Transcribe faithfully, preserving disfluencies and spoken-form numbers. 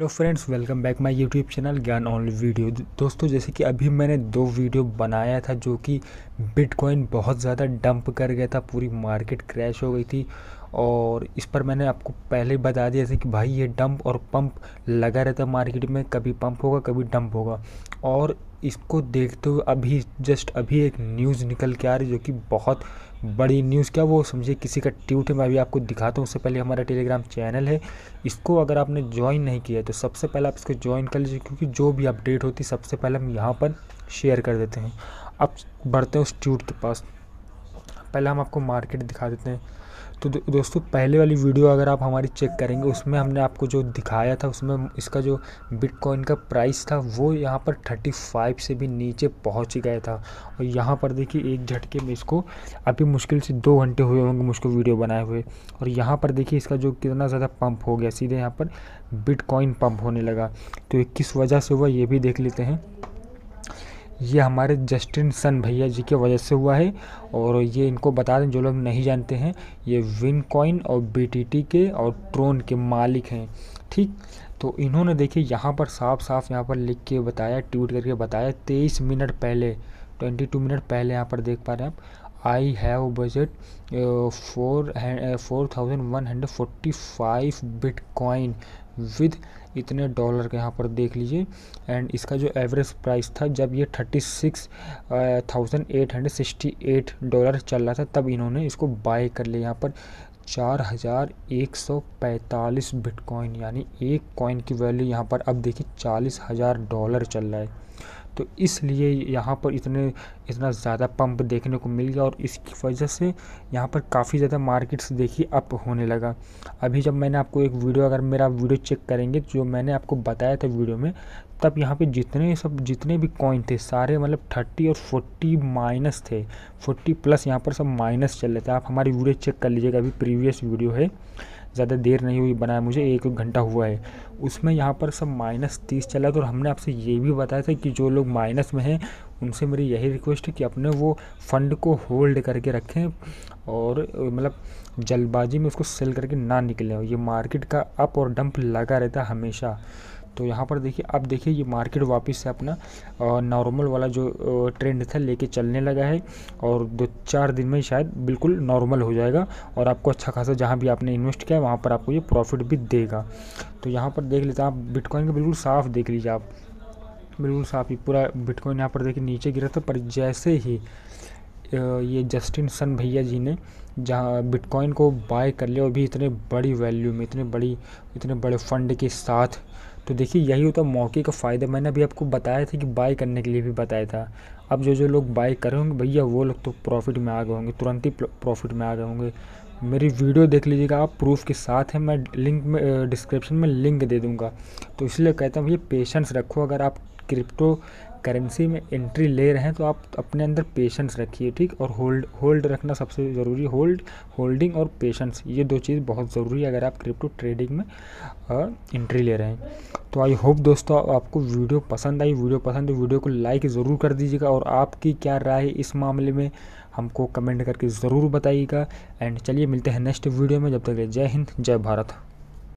Hello friends, welcome back my YouTube channel Gyan only video. दोस्तों, जैसे कि अभी मैंने दो वीडियो बनाया था जो कि बिटकॉइन बहुत ज़्यादा डंप कर गया था, पूरी मार्केट क्रैश हो गई थी और इस पर मैंने आपको पहले बता दिया था कि भाई ये डंप और पंप लगा रहता है मार्केट में, कभी पंप होगा कभी डंप होगा। और इसको देखते हुए अभी जस्ट अभी एक न्यूज़ निकल के आ रही जो कि बहुत बड़ी न्यूज़, क्या वो समझिए किसी का ट्वीट है, मैं अभी आपको दिखाता हूँ। उससे पहले हमारा टेलीग्राम चैनल है, इसको अगर आपने ज्वाइन नहीं किया है तो सबसे पहले आप इसको ज्वाइन कर लीजिए, क्योंकि जो भी अपडेट होती है सबसे पहले हम यहाँ पर शेयर कर देते हैं। अब बढ़ते हैं उस ट्वीट के पास, पहले हम आपको मार्केट दिखा देते हैं। तो दो, दोस्तों पहले वाली वीडियो अगर आप हमारी चेक करेंगे उसमें हमने आपको जो दिखाया था उसमें इसका जो बिटकॉइन का प्राइस था वो यहाँ पर पैंतीस से भी नीचे पहुँच गया था। और यहाँ पर देखिए एक झटके में इसको अभी मुश्किल से दो घंटे हुए होंगे मुझको वीडियो बनाए हुए, और यहाँ पर देखिए इसका जो कितना ज़्यादा पम्प हो गया, सीधे यहाँ पर बिटकॉइन पम्प होने लगा। तो किस वजह से हुआ ये भी देख लेते हैं। ये हमारे जस्टिन सन भैया जी की वजह से हुआ है, और ये इनको बता दें जो लोग नहीं जानते हैं, ये विनकॉइन और बीटीटी के और ट्रोन के मालिक हैं, ठीक। तो इन्होंने देखिए यहाँ पर साफ साफ यहाँ पर लिख के बताया, ट्वीट करके बताया तेईस मिनट पहले, बाईस मिनट पहले यहाँ पर देख पा रहे हैं आप, I have budget four four thousand one hundred forty five bitcoin with इतने डॉलर के, यहाँ पर देख लीजिए। एंड इसका जो एवरेज प्राइस था जब ये thirty six thousand eight hundred sixty eight dollar चल रहा था तब इन्होंने इसको बाय कर लिया, यहाँ पर चार हज़ार एक सौ पैंतालीस बिटकॉइन यानी एक कॉइन की वैल्यू यहाँ पर अब देखिए चालीस हज़ार डॉलर चल रहा है। तो इसलिए यहाँ पर इतने इतना ज़्यादा पंप देखने को मिल गया और इसकी वजह से यहाँ पर काफ़ी ज़्यादा मार्केट्स देखिए अप होने लगा। अभी जब मैंने आपको एक वीडियो, अगर मेरा वीडियो चेक करेंगे जो मैंने आपको बताया था वीडियो में, तब यहाँ पे जितने सब जितने भी कॉइन थे सारे मतलब थर्टी और फोर्टी माइनस थे, फोर्टी प्लस यहाँ पर सब माइनस चल रहे थे। आप हमारी वीडियो चेक कर लीजिएगा, अभी प्रीवियस वीडियो है, ज़्यादा देर नहीं हुई बनाया मुझे, एक घंटा हुआ है, उसमें यहाँ पर सब माइनस तीस चला था। और हमने आपसे ये भी बताया था कि जो लोग माइनस में हैं उनसे मेरी यही रिक्वेस्ट है कि अपने वो फंड को होल्ड करके रखें और मतलब जल्दबाजी में उसको सेल करके ना निकलें। ये मार्केट का अप और डंप लगा रहता है हमेशा। तो यहाँ पर देखिए, अब देखिए ये मार्केट वापस से अपना नॉर्मल वाला जो ट्रेंड था लेके चलने लगा है और दो चार दिन में शायद बिल्कुल नॉर्मल हो जाएगा और आपको अच्छा खासा जहाँ भी आपने इन्वेस्ट किया वहाँ पर आपको ये प्रॉफिट भी देगा। तो यहाँ पर देख लेते हैं आप बिटकॉइन का, बिल्कुल साफ़ देख लीजिए आप, बिल्कुल साफ ही पूरा बिटकॉइन यहाँ पर देखिए नीचे गिरा था। पर जैसे ही ये जस्टिन सन भैया जी ने जहाँ बिटकॉइन को बाय कर लिया, अभी इतने बड़ी वैल्यू में, इतने बड़ी इतने बड़े फंड के साथ, तो देखिए यही होता मौके का फ़ायदा। मैंने अभी आपको बताया था कि बाय करने के लिए भी बताया था। अब जो जो लोग बाय कर रहे होंगे भैया वो लोग तो प्रॉफिट में आ गए होंगे, तुरंत ही प्रॉफिट में आ गए होंगे। मेरी वीडियो देख लीजिएगा आप, प्रूफ के साथ है, मैं लिंक में डिस्क्रिप्शन में लिंक दे दूँगा। तो इसलिए कहता हूँ भैया पेशेंस रखो, अगर आप क्रिप्टो करेंसी में एंट्री ले रहे हैं तो आप अपने अंदर पेशेंस रखिए, ठीक। और होल्ड होल्ड रखना सबसे ज़रूरी, होल्ड होल्डिंग और पेशेंस, ये दो चीज़ बहुत ज़रूरी है अगर आप क्रिप्टो ट्रेडिंग में एंट्री ले रहे हैं। तो आई होप दोस्तों आपको वीडियो पसंद आई, वीडियो पसंद है वीडियो को लाइक ज़रूर कर दीजिएगा और आपकी क्या राय है इस मामले में हमको कमेंट करके ज़रूर बताइएगा। एंड चलिए मिलते हैं नेक्स्ट वीडियो में, जब तक जय हिंद जय भारत।